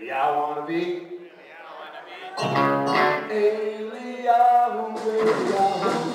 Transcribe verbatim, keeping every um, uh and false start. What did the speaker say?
Baby, I wanna be. Baby, I wanna be. Baby, I wanna be.